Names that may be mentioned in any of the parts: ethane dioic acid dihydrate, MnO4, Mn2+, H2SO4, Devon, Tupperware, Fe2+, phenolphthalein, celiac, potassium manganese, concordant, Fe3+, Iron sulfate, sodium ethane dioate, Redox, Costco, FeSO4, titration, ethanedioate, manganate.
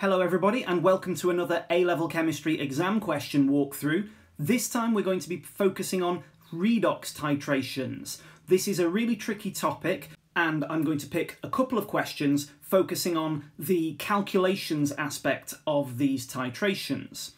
Hello everybody and welcome to another A-level chemistry exam question walkthrough. This time we're going to be focusing on redox titrations. This is a really tricky topic and I'm going to pick a couple of questions focusing on the calculations aspect of these titrations.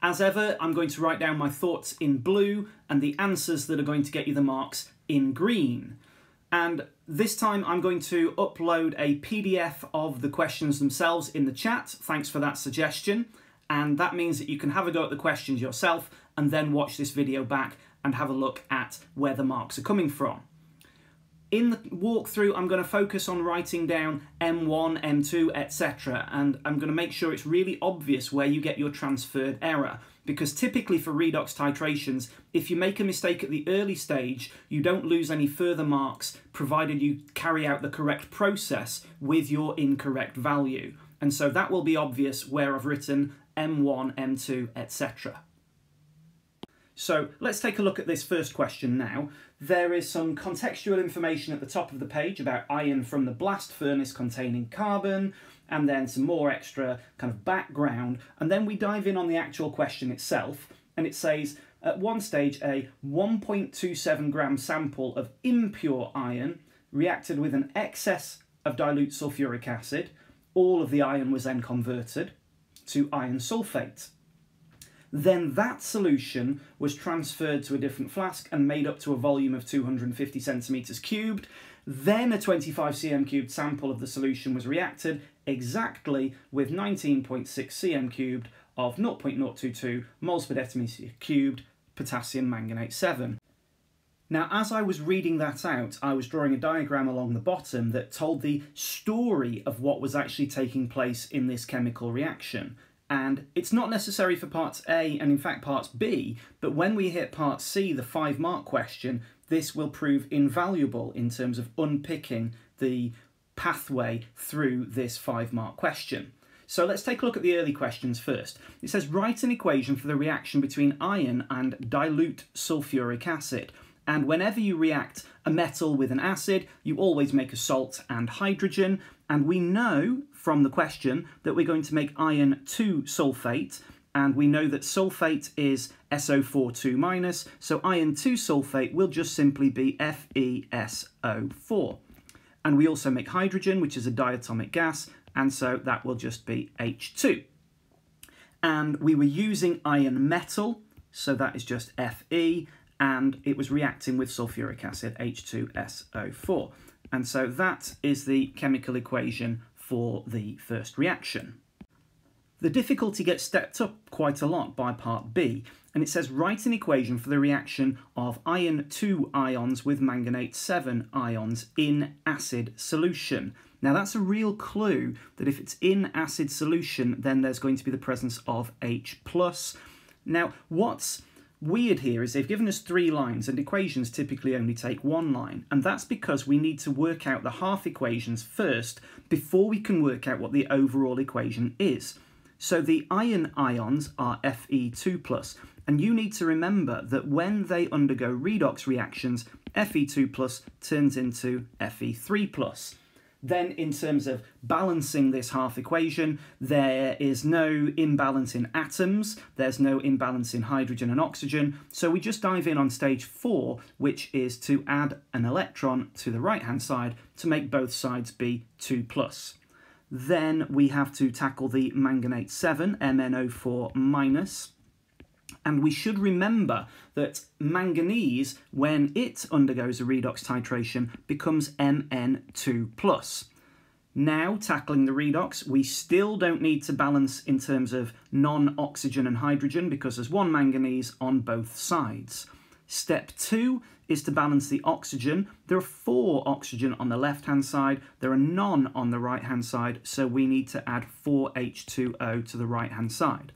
As ever, I'm going to write down my thoughts in blue and the answers that are going to get you the marks in green. And this time I'm going to upload a PDF of the questions themselves in the chat. Thanks for that suggestion. And that means that you can have a go at the questions yourself and then watch this video back and have a look at where the marks are coming from. In the walkthrough, I'm going to focus on writing down M1, M2, etc. And I'm going to make sure it's really obvious where you get your transferred error. Because typically for redox titrations, if you make a mistake at the early stage, you don't lose any further marks, provided you carry out the correct process with your incorrect value. And so that will be obvious where I've written M1, M2, etc. So let's take a look at this first question now. There is some contextual information at the top of the page about iron from the blast furnace containing carbon, and then some more extra kind of background. And then we dive in on the actual question itself. And it says, at one stage, a 1.27 gram sample of impure iron reacted with an excess of dilute sulfuric acid. All of the iron was then converted to iron sulfate. Then that solution was transferred to a different flask and made up to a volume of 250 centimetres cubed. Then a 25 cm cubed sample of the solution was reacted exactly with 19.6 cm cubed of 0.022 moles per decimetre cubed potassium manganate 7. Now, as I was reading that out, I was drawing a diagram along the bottom that told the story of what was actually taking place in this chemical reaction. And it's not necessary for parts A and in fact parts B, but when we hit part C, the 5-mark question, this will prove invaluable in terms of unpicking the pathway through this 5-mark question. So let's take a look at the early questions first. It says write an equation for the reaction between iron and dilute sulfuric acid. And whenever you react a metal with an acid, you always make a salt and hydrogen. And we know from the question that we're going to make iron 2 sulfate, and we know that sulfate is SO4 2-, so iron 2 sulfate will just simply be FeSO4. And we also make hydrogen, which is a diatomic gas, and so that will just be H2. And we were using iron metal, so that is just Fe, and it was reacting with sulfuric acid, H2SO4. And so that is the chemical equation for the first reaction. The difficulty gets stepped up quite a lot by part B, and it says write an equation for the reaction of iron 2 ions with manganate 7 ions in acid solution. Now that's a real clue that if it's in acid solution, then there's going to be the presence of H+. Now what's weird here is they've given us 3 lines, and equations typically only take 1 line, and that's because we need to work out the half equations first before we can work out what the overall equation is. So the iron ions are Fe2+, and you need to remember that when they undergo redox reactions, Fe2+ turns into Fe3+. Then in terms of balancing this half equation, there is no imbalance in atoms, there's no imbalance in hydrogen and oxygen, so we just dive in on stage 4, which is to add an electron to the right-hand side to make both sides be 2+. Then we have to tackle the manganate 7, MnO4-, and we should remember that manganese, when it undergoes a redox titration, becomes Mn2+. Now, tackling the redox, we still don't need to balance in terms of non-oxygen and hydrogen because there's 1 manganese on both sides. Step 2 is to balance the oxygen. There are 4 oxygen on the left-hand side. There are none on the right-hand side, so we need to add 4 H2O to the right-hand side.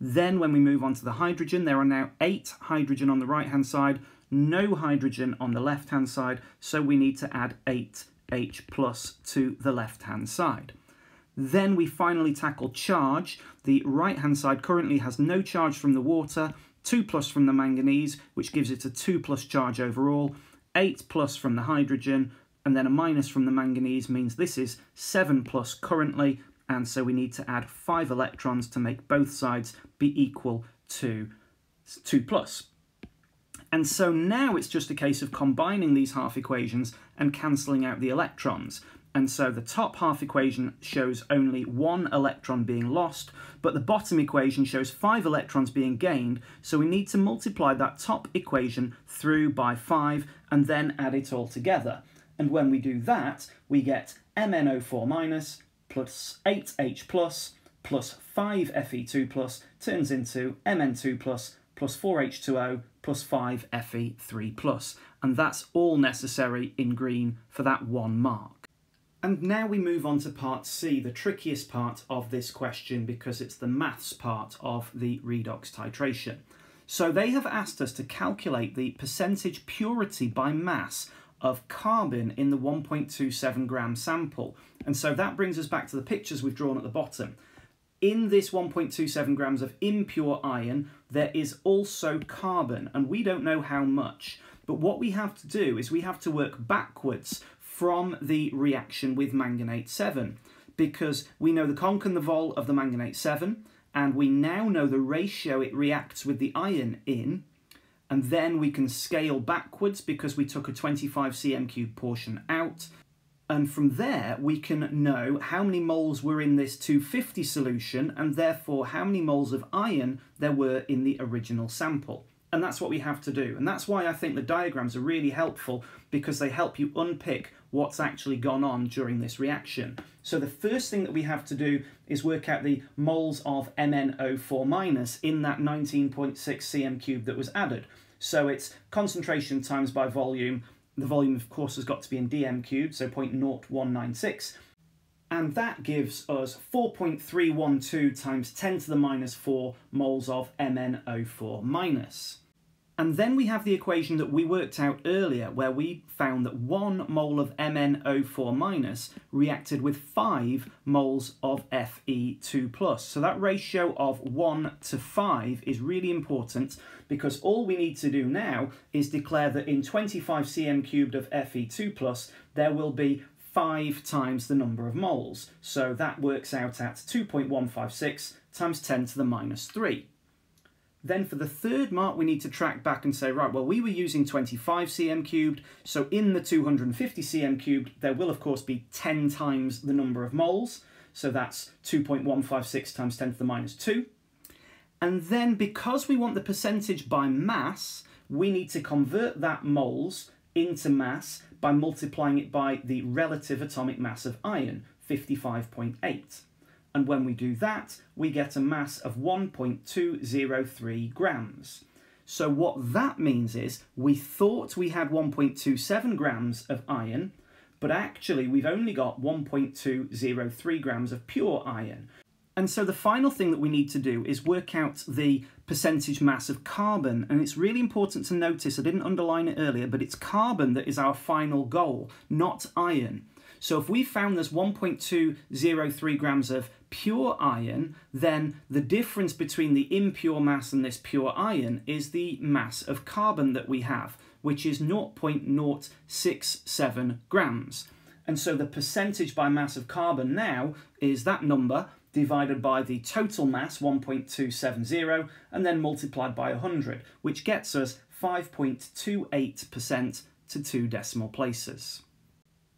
Then when we move on to the hydrogen, there are now 8 hydrogen on the right-hand side, no hydrogen on the left-hand side, so we need to add 8 H+ to the left-hand side. Then we finally tackle charge. The right-hand side currently has no charge from the water, 2+ from the manganese, which gives it a 2+ charge overall, 8+ from the hydrogen, and then a minus from the manganese means this is 7+ currently, and so we need to add 5 electrons to make both sides be equal to 2+. And so now it's just a case of combining these half equations and cancelling out the electrons. And so the top half equation shows only 1 electron being lost, but the bottom equation shows 5 electrons being gained, so we need to multiply that top equation through by 5 and then add it all together. And when we do that, we get MnO4- plus 8H+, plus 5Fe2+, turns into Mn2+, plus 4H2O, plus 5Fe3+. And that's all necessary in green for that one mark. And now we move on to part C, the trickiest part of this question because it's the maths part of the redox titration. So they have asked us to calculate the percentage purity by mass of carbon in the 1.27 gram sample. And so that brings us back to the pictures we've drawn at the bottom. In this 1.27 grams of impure iron, there is also carbon, and we don't know how much. But what we have to do is we have to work backwards from the reaction with manganate 7, because we know the conc and the vol of the manganate 7, and we now know the ratio it reacts with the iron in. And then we can scale backwards because we took a 25 cm³ portion out. And from there, we can know how many moles were in this 250 solution and therefore how many moles of iron there were in the original sample. And that's what we have to do. And that's why I think the diagrams are really helpful, because they help you unpick what's actually gone on during this reaction. So the first thing that we have to do is work out the moles of MnO4- in that 19.6 cm³ that was added. So it's concentration times by volume. The volume, of course, has got to be in dm³, so 0.0196. And that gives us 4.312 times 10 to the minus 4 moles of MnO4-. And then we have the equation that we worked out earlier, where we found that 1 mole of MnO4- reacted with 5 moles of Fe2+. So that ratio of 1 to 5 is really important, because all we need to do now is declare that in 25 cm³ of Fe2+, there will be 5 times the number of moles. So that works out at 2.156 times 10 to the minus 3. Then for the third mark, we need to track back and say, right, well, we were using 25 cm³, so in the 250 cm³, there will, of course, be 10 times the number of moles. So that's 2.156 times 10 to the minus 2. And then because we want the percentage by mass, we need to convert that moles into mass by multiplying it by the relative atomic mass of iron, 55.8. And when we do that, we get a mass of 1.203 grams. So what that means is we thought we had 1.27 grams of iron, but actually we've only got 1.203 grams of pure iron. And so the final thing that we need to do is work out the percentage mass of carbon. And it's really important to notice, I didn't underline it earlier, but it's carbon that is our final goal, not iron. So if we found there's 1.203 grams of pure iron, then the difference between the impure mass and this pure iron is the mass of carbon that we have, which is 0.067 grams. And so the percentage by mass of carbon now is that number divided by the total mass, 1.270, and then multiplied by 100, which gets us 5.28% to 2 decimal places.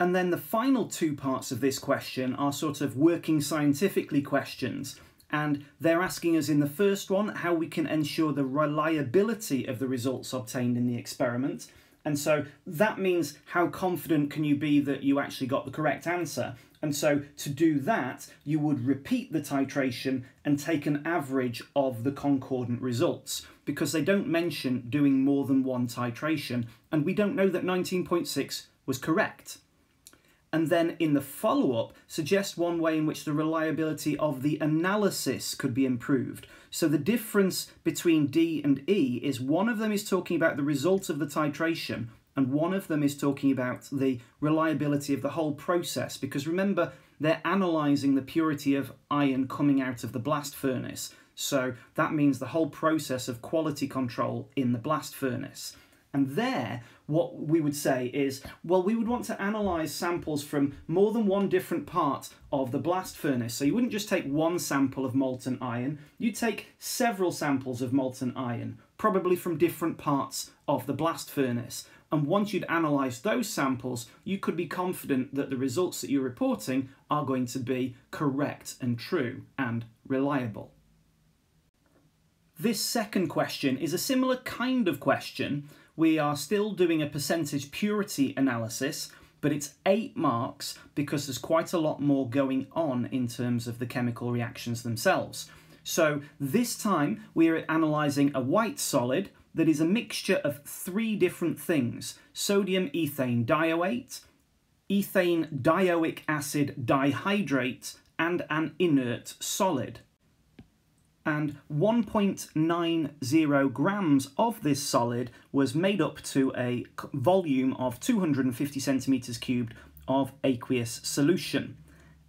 And then the final two parts of this question are sort of working scientifically questions. And they're asking us in the first one how we can ensure the reliability of the results obtained in the experiment. And so that means how confident can you be that you actually got the correct answer? And so to do that, you would repeat the titration and take an average of the concordant results, because they don't mention doing more than one titration, and we don't know that 19.6 was correct. And then in the follow-up, suggest one way in which the reliability of the analysis could be improved. So the difference between D and E is one of them is talking about the result of the titration, and one of them is talking about the reliability of the whole process, because remember, they're analysing the purity of iron coming out of the blast furnace. So that means the whole process of quality control in the blast furnace. And there, what we would say is, well, we would want to analyse samples from more than one different part of the blast furnace. So you wouldn't just take one sample of molten iron, you'd take several samples of molten iron, probably from different parts of the blast furnace. And once you'd analysed those samples, you could be confident that the results that you're reporting are going to be correct and true and reliable. This second question is a similar kind of question. We are still doing a percentage purity analysis, but it's 8 marks because there's quite a lot more going on in terms of the chemical reactions themselves. So this time we're analysing a white solid that is a mixture of 3 different things: sodium ethane dioate, ethane dioic acid dihydrate, and an inert solid. And 1.90 grams of this solid was made up to a volume of 250 centimetres cubed of aqueous solution.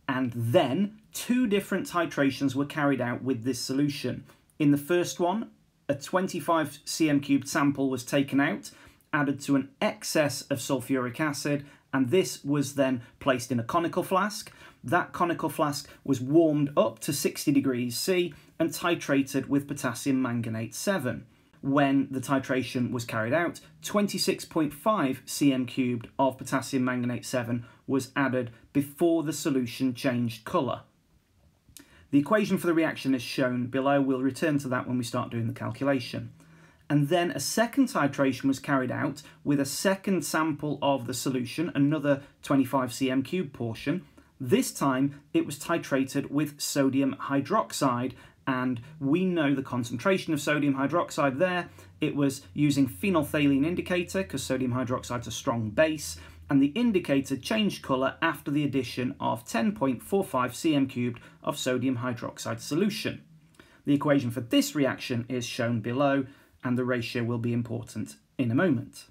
And then 2 different titrations were carried out with this solution. In the first one, a 25 cm cubed sample was taken out, added to an excess of sulfuric acid, and this was then placed in a conical flask. That conical flask was warmed up to 60 degrees C and titrated with potassium manganate 7. When the titration was carried out, 26.5 cm cubed of potassium manganate 7 was added before the solution changed colour. The equation for the reaction is shown below. We'll return to that when we start doing the calculation. And then a second titration was carried out with a second sample of the solution, another 25 cm cube portion. This time it was titrated with sodium hydroxide, and we know the concentration of sodium hydroxide there. It was using phenolphthalein indicator because sodium hydroxide's a strong base, and the indicator changed colour after the addition of 10.45 cm cubed of sodium hydroxide solution. The equation for this reaction is shown below, and the ratio will be important in a moment.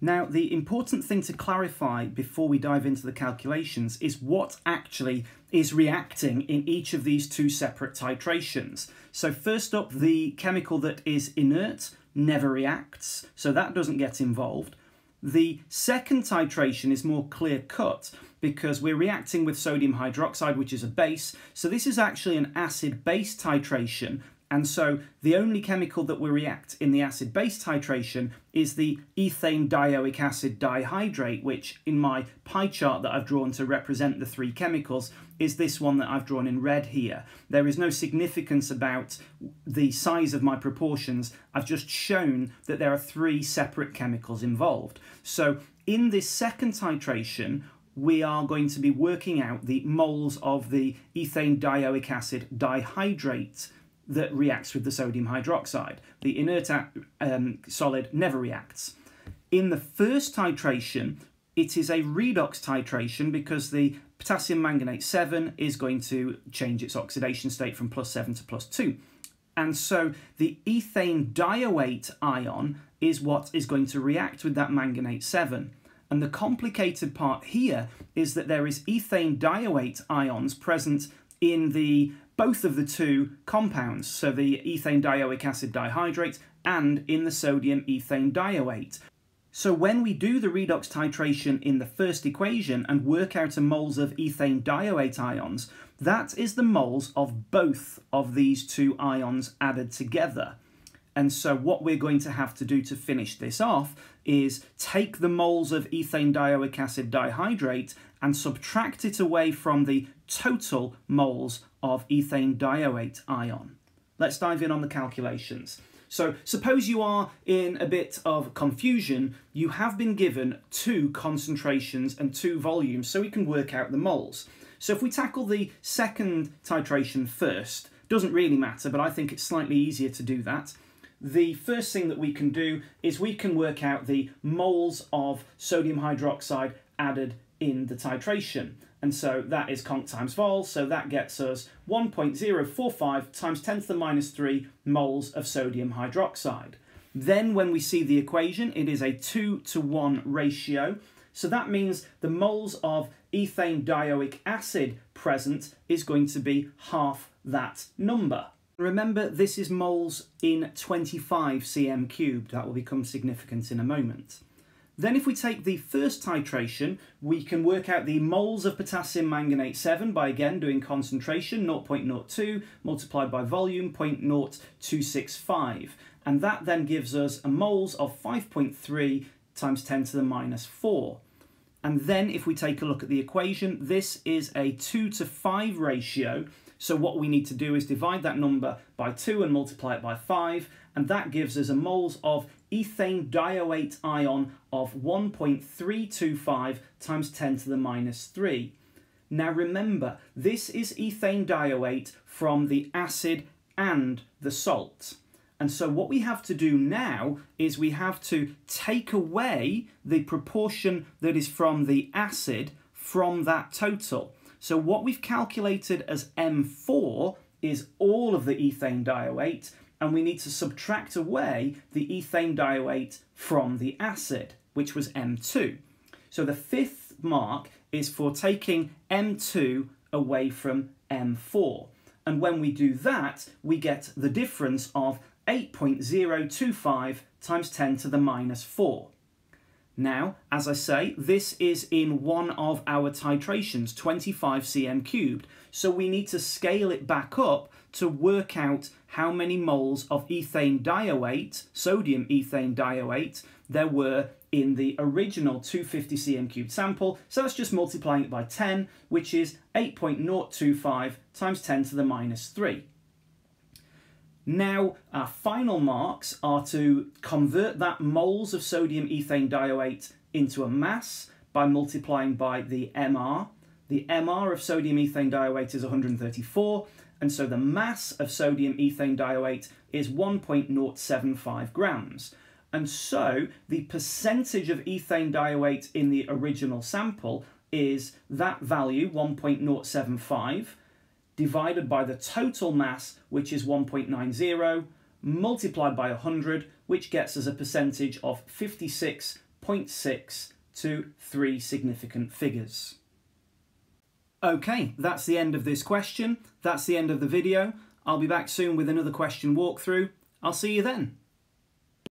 Now, the important thing to clarify before we dive into the calculations is what actually is reacting in each of these 2 separate titrations. So first up, the chemical that is inert never reacts, so that doesn't get involved. The second titration is more clear-cut because we're reacting with sodium hydroxide, which is a base, so this is actually an acid-base titration, and so the only chemical that we react in the acid-base titration is the ethane dioic acid dihydrate, which in my pie chart that I've drawn to represent the 3 chemicals is this one that I've drawn in red here. There is no significance about the size of my proportions. I've just shown that there are 3 separate chemicals involved. So in this second titration, we are going to be working out the moles of the ethane dioic acid dihydrate that reacts with the sodium hydroxide. The inert solid never reacts. In the first titration, it is a redox titration because the potassium manganate 7 is going to change its oxidation state from +7 to +2. And so the ethane dioate ion is what is going to react with that manganate 7. And the complicated part here is that there is ethane dioate ions present in both of the 2 compounds, so the ethane dioic acid dihydrate and in the sodium ethane dioate. So when we do the redox titration in the first equation and work out the moles of ethane dioate ions, that is the moles of both of these 2 ions added together. And so what we're going to have to do to finish this off is take the moles of ethane dioic acid dihydrate and subtract it away from the total moles of ethane dioate ion. Let's dive in on the calculations. So suppose you are in a bit of confusion. You have been given 2 concentrations and 2 volumes, so we can work out the moles. So if we tackle the second titration first, doesn't really matter, but I think it's slightly easier to do that. The first thing that we can do is we can work out the moles of sodium hydroxide added in the titration. And so that is conc times vol, so that gets us 1.045 times 10 to the -3 moles of sodium hydroxide. Then when we see the equation, it is a 2-to-1 ratio. So that means the moles of ethane dioic acid present is going to be half that number. Remember, this is moles in 25 cm cubed. That will become significant in a moment. Then if we take the first titration, we can work out the moles of potassium manganate 7 by again doing concentration 0.02 multiplied by volume 0.0265. And that then gives us a moles of 5.3 times 10 to the minus 4. And then if we take a look at the equation, this is a 2-to-5 ratio. So what we need to do is divide that number by 2 and multiply it by 5. And that gives us a moles of ethane dioate ion of 1.325 times 10 to the minus 3. Now remember, this is ethane dioate from the acid and the salt. And so what we have to do now is we have to take away the proportion that is from the acid from that total. So what we've calculated as M4 is all of the ethane dioate, and we need to subtract away the ethane dioate from the acid, which was M2. So the fifth mark is for taking M2 away from M4. And when we do that, we get the difference of 8.025 times 10 to the minus 4. Now, as I say, this is in one of our titrations, 25 cm cubed. So we need to scale it back up to work out how many moles of ethane dioate, sodium ethane dioate, there were in the original 250 cm cubed sample. So that's just multiplying it by 10, which is 8.025 times 10 to the minus 3. Now, our final marks are to convert that moles of sodium ethane dioate into a mass by multiplying by the MR. The MR of sodium ethane dioate is 134, and so the mass of sodium ethane dioate is 1.075 grams. And so the percentage of ethane dioate in the original sample is that value, 1.075, divided by the total mass, which is 1.90, multiplied by 100, which gets us a percentage of 56.6 to 3 significant figures. Okay, that's the end of this question. That's the end of the video. I'll be back soon with another question walkthrough. I'll see you then.